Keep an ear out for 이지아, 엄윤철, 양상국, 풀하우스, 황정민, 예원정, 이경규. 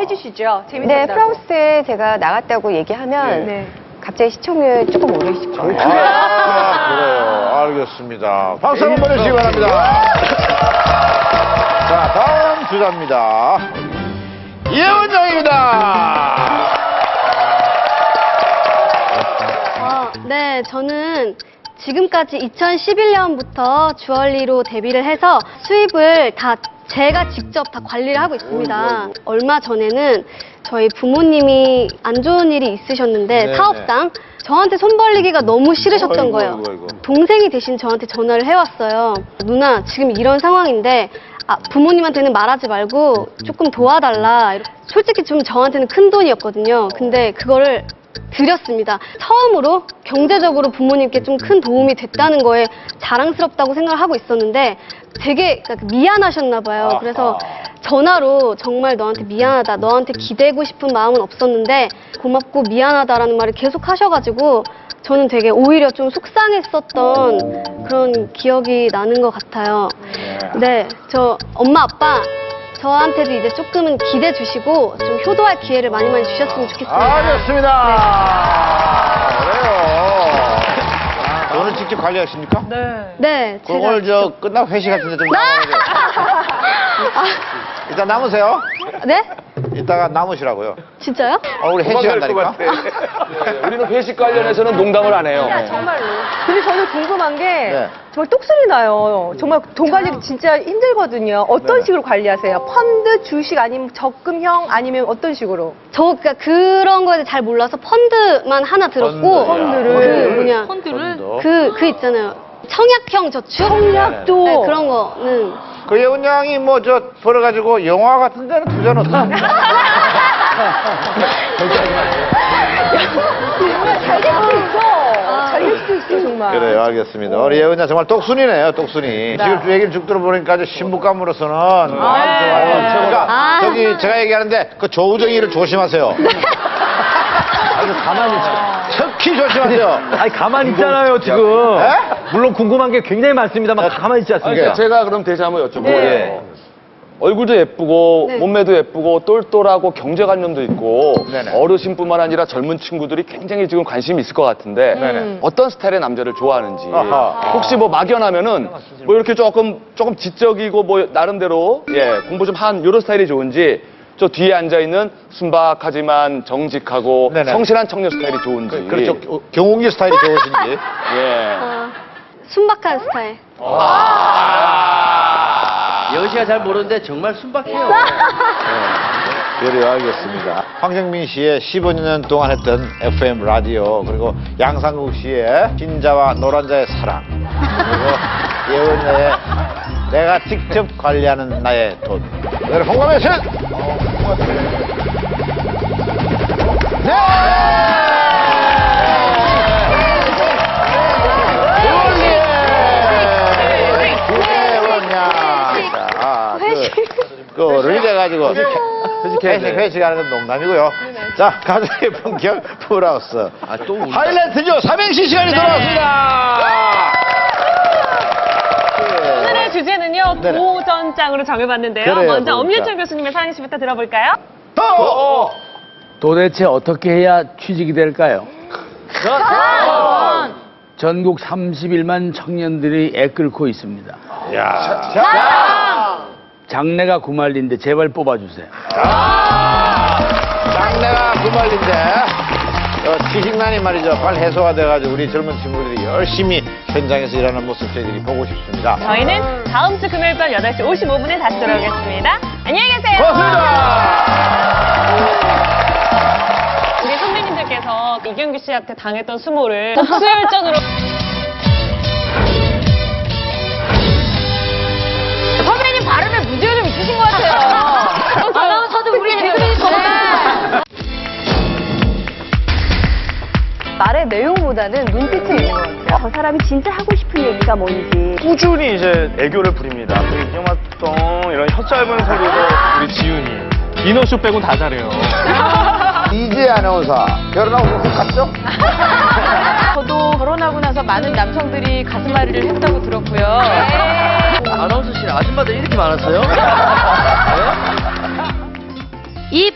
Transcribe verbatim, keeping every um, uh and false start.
해주시죠. 재밌었다고. 네, 프랑스에 제가 나갔다고 얘기하면 네. 갑자기 시청률 조금 오르실 거예요. 아, 그래요. 알겠습니다. 박수 한번 보내주시기 바랍니다. 자, 다음 주자입니다. 예원정입니다. 어, 네, 저는 지금까지 이천십일 년부터 주얼리로 데뷔를 해서 수입을 다 제가 직접 다 관리를 하고 있습니다. 얼마 전에는 저희 부모님이 안 좋은 일이 있으셨는데 네네. 사업상 저한테 손 벌리기가 너무 싫으셨던 어이구, 거예요. 어이구, 어이구. 동생이 대신 저한테 전화를 해왔어요. 누나 지금 이런 상황인데 아, 부모님한테는 말하지 말고 조금 도와달라. 솔직히 좀 저한테는 큰 돈이었거든요. 근데 그거를 드렸습니다. 처음으로 경제적으로 부모님께 좀 큰 도움이 됐다는 거에 자랑스럽다고 생각을 하고 있었는데 되게 미안하셨나 봐요. 그래서 전화로 정말 너한테 미안하다, 너한테 기대고 싶은 마음은 없었는데 고맙고 미안하다라는 말을 계속 하셔가지고 저는 되게 오히려 좀 속상했었던 그런 기억이 나는 것 같아요. 네, 저 엄마 아빠 저한테도 이제 조금은 기대 주시고 좀 효도할 기회를 많이 많이 주셨으면 좋겠습니다. 알겠습니다. 아, 네. 아, 그래요. 오늘 직접 관리하십니까? 네. 네. 오늘 저 끝나고 회식 같은데 좀 나가야 돼요. 일단 남으세요. 네? 이따가 남으시라고요. 진짜요? 어, 우리 회식 한다니까. 네, 우리는 회식 관련해서는 농담을 안 해요. 네, 정말로. 근데 저는 궁금한 게 네. 정말 똑소리 나요. 정말 돈 관리 진짜 힘들거든요. 어떤 네. 식으로 관리하세요? 펀드, 주식 아니면 적금형 아니면 어떤 식으로? 저 그러니까 그런 거에 잘 몰라서 펀드만 하나 들었고 펀드를 그 뭐냐? 펀드를 그 그 있잖아요. 청약형 저축. 청약도 네, 그런 거는. 그 예원양이 뭐 저 벌어가지고 영화 같은 데는 투자 넣었습니다. 정말 잘 될 수 있어. 잘 될 수 있어 정말. 그래요, 알겠습니다. 우리 예원양 정말 똑순이네요, 똑순이. 네. 지금 얘기를 쭉 들어보니까 아주 신부감으로서는 네. 아주 좋아요. 네. 그러니까 아. 저기 제가 얘기하는데 그 조우정이를 조심하세요. 네. 아주 가만히 척히 조심하세요. 아니 가만히 있잖아요 지금. 에? 물론 궁금한 게 굉장히 많습니다만 아, 가만히 있지 않습니까? 아, 제가 그럼 대신 한번 여쭤볼게요. 네. 얼굴도 예쁘고 네. 몸매도 예쁘고 똘똘하고 경제관념도 있고 네네. 어르신뿐만 아니라 젊은 친구들이 굉장히 지금 관심이 있을 것 같은데 네네. 어떤 스타일의 남자를 좋아하는지 아하. 혹시 뭐 막연하면은 뭐 이렇게 조금 조금 지적이고 뭐 나름대로 예 공부 좀 한 이런 스타일이 좋은지 저 뒤에 앉아있는 순박하지만 정직하고 네네. 성실한 청년 스타일이 좋은지 그, 그렇죠 경운기 스타일이 좋으신지 예. 아. 순박한 스타일. 아 여은 씨가 잘 모르는데 정말 순박해요. 네, 그래요, 알겠습니다. 황정민 씨의 십오 년 동안 했던 에프엠 라디오 그리고 양상국 씨의 흰자와 노란자의 사랑 그리고 예은의 내가 직접 관리하는 나의 돈. 여러분 공감해 주세요. 네. 그거를 해가지고 회식 회식하는 건 농담이고요. 자 가장 예쁜 기억 풀하우스 아, 하이라이트죠. 삼행시 시간이 네. 돌아왔습니다. 오늘의 주제는요 네. 도전장으로 정해봤는데요. 그래요, 먼저 엄윤철 교수님의 삼행시부터 들어볼까요? 도! 도! 도대체 어떻게 해야 취직이 될까요? 전! 전! 전국 삼십일만 청년들이 애끓고 있습니다. 야. 자. 자. 장래가 구말린데 제발 뽑아주세요. 아 장래가 구말린데 취직난이 말이죠. 빨리 해소가 돼가지고 우리 젊은 친구들이 열심히 현장에서 일하는 모습 저희들이 보고 싶습니다. 저희는 다음 주 금요일 밤 여덟 시 오십오 분에 다시 돌아오겠습니다. 안녕히 계세요. 고맙습니다. 우리 선배님들께서 이경규 씨한테 당했던 수모를 복수혈전으로 발음에 문제가 좀 있으신 것 같아요. 그럼 저도 우리 개그맨이 정말 말의 내용보다는 눈빛에 있는 것 같아요. 저 사람이 진짜 하고 싶은 얘기가 뭔지. 꾸준히 이제 애교를 부립니다. 이경아똥 이런 혀 짧은 소리로 우리 지훈이. 이너쇼 빼곤 다 잘해요. 이지아 아나운서 결혼하고 꼭 갔죠? 저도 결혼하고 나서 많은 남성들이 가슴앓이를 했다고 들었고요. 아나운서실 아줌마들 이렇게 많았어요? 네? 이